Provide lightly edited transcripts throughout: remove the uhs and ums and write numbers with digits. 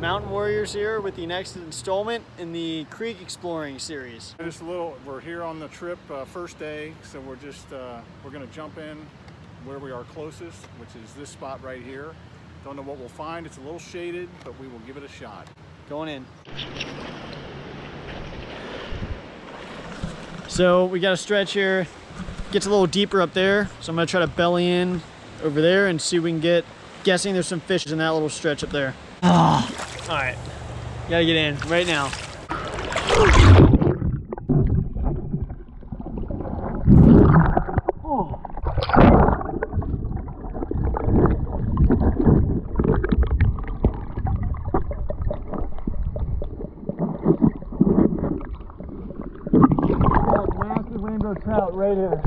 Mountain Warriors here with the next installment in the Creek Exploring series. Just a little, we're here on the trip, first day, so we're just, we're gonna jump in where we are closest, which is this spot right here. Don't know what we'll find, it's a little shaded, but we will give it a shot. Going in. So we got a stretch here, gets a little deeper up there, so I'm gonna try to belly in over there and see if we can get, guessing there's some fish in that little stretch up there. Oh. All right, gotta get in right now. Oh. That massive rainbow trout right here.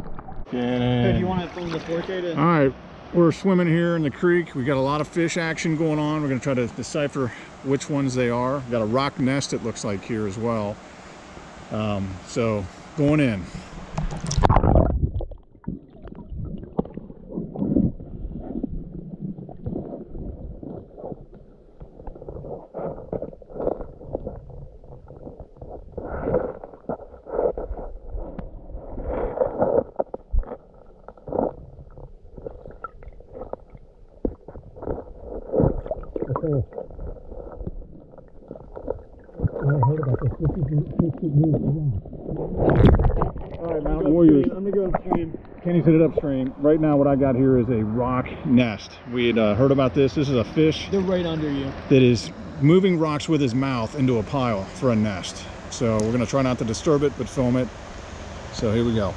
Get in. Hey, do you want to film the 4K? All right. We're swimming here in the creek. We got a lot of fish action going on. We're gonna try to decipher which ones they are. We've got a rock nest, it looks like, here as well. So going in. Alright, Mountain Warriors. I'm gonna go upstream. Kenny's hit it upstream. Right now what I got here is a rock nest. We had heard about this. This is a fish. They're right under you. That is moving rocks with his mouth into a pile for a nest. So we're gonna try not to disturb it, but film it. So here we go.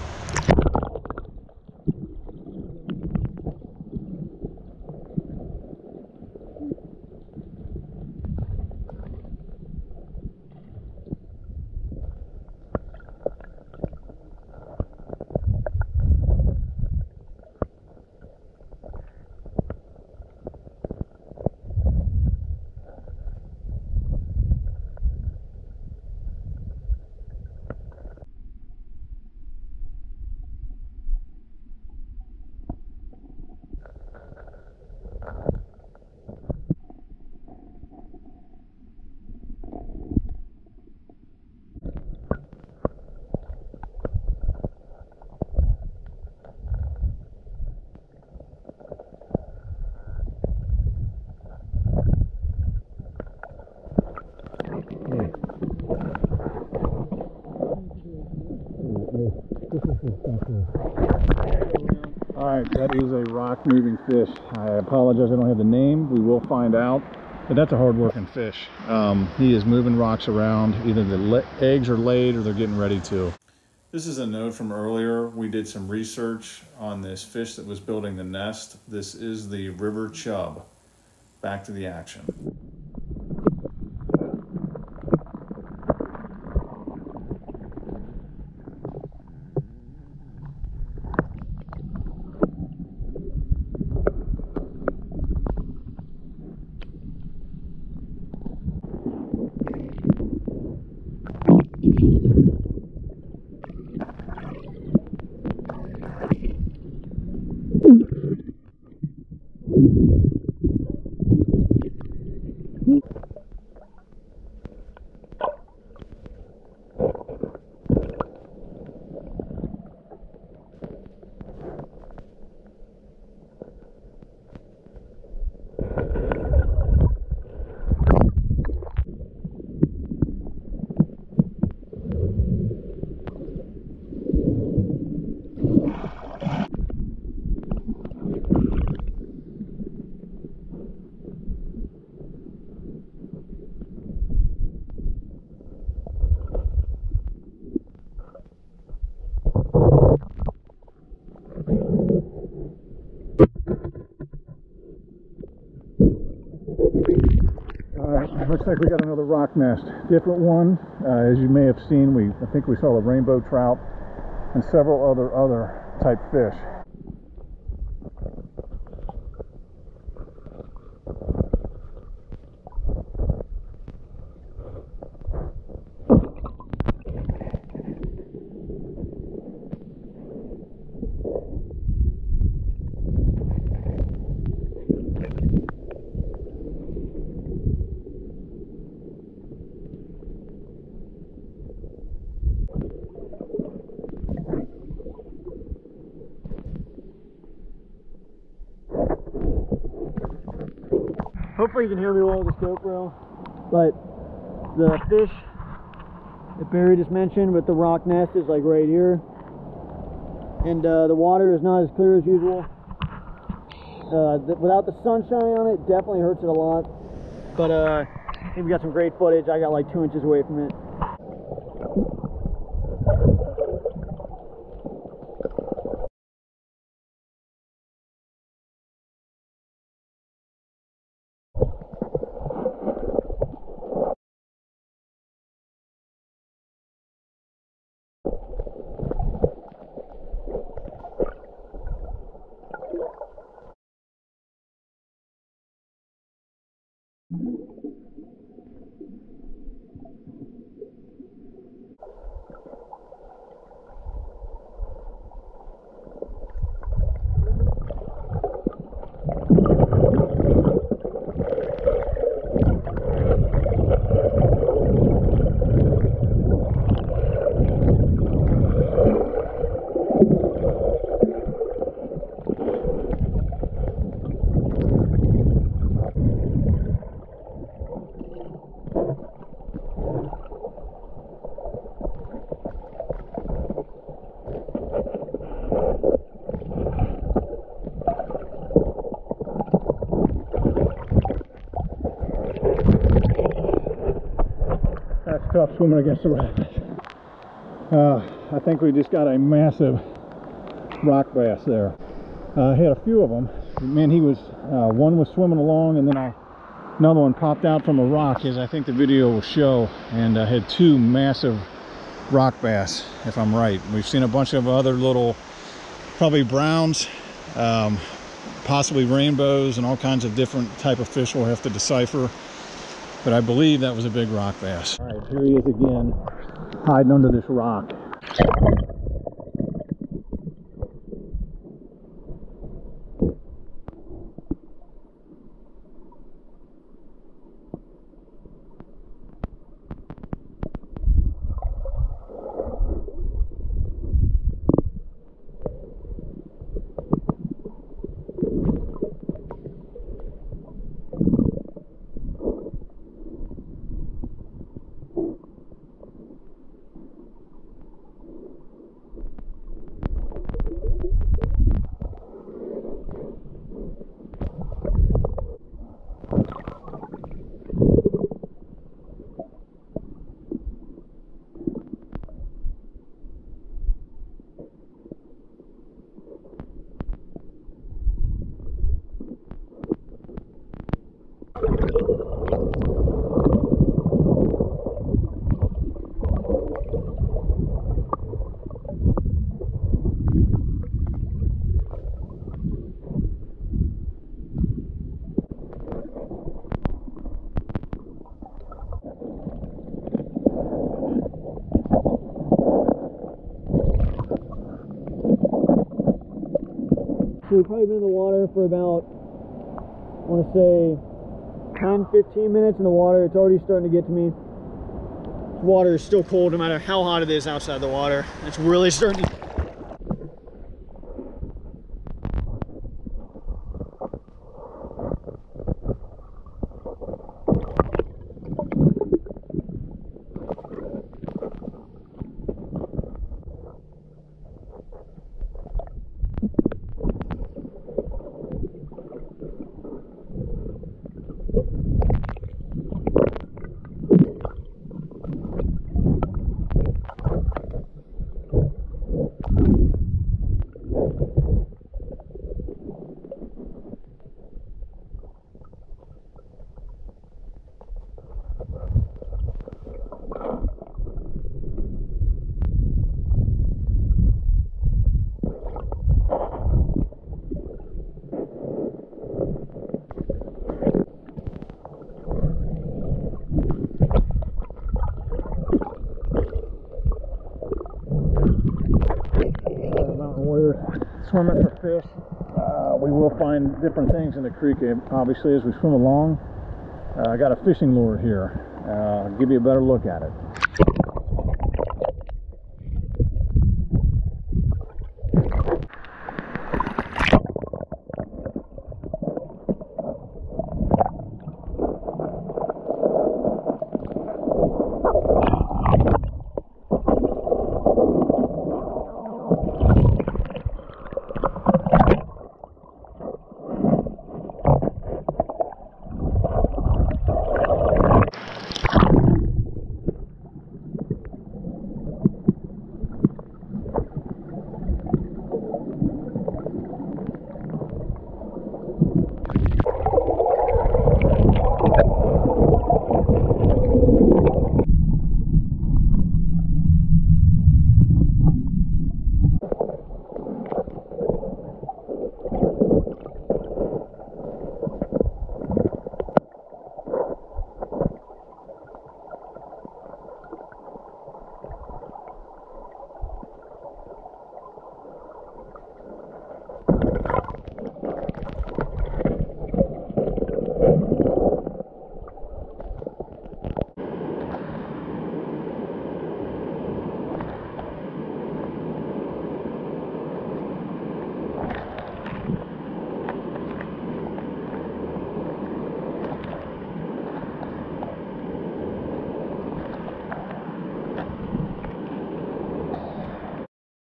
Alright, that is a rock moving fish. I apologize, I don't have the name. We will find out. But that's a hard working fish. He is moving rocks around. Either the eggs are laid or they're getting ready to. This is a note from earlier. We did some research on this fish that was building the nest. This is the River Chub. Back to the action. Looks like we got another rock nest, different one. As you may have seen, I think we saw a rainbow trout and several other type fish. Hopefully you can hear me roll the scope reel. But the fish that Barry just mentioned with the rock nest is like right here. And the water is not as clear as usual. Without the sun shining on it, definitely hurts it a lot. But I think we got some great footage. I got like 2 inches away from it. Tough swimming against the rapids. I think we just got a massive rock bass there. I had a few of them. Man, he was one was swimming along, and then another one popped out from a rock, as I think the video will show. And I had two massive rock bass, if I'm right. We've seen a bunch of other little, probably browns, possibly rainbows, and all kinds of different type of fish we'll have to decipher. But I believe that was a big rock bass. All right, here he is again, hiding under this rock. So we've probably been in the water for about, I want to say, 10-15 minutes in the water. It's already starting to get to me. The water is still cold no matter how hot it is outside the water. It's really starting to... Swimming for fish, we will find different things in the creek, obviously, as we swim along. I got a fishing lure here. I'll give you a better look at it.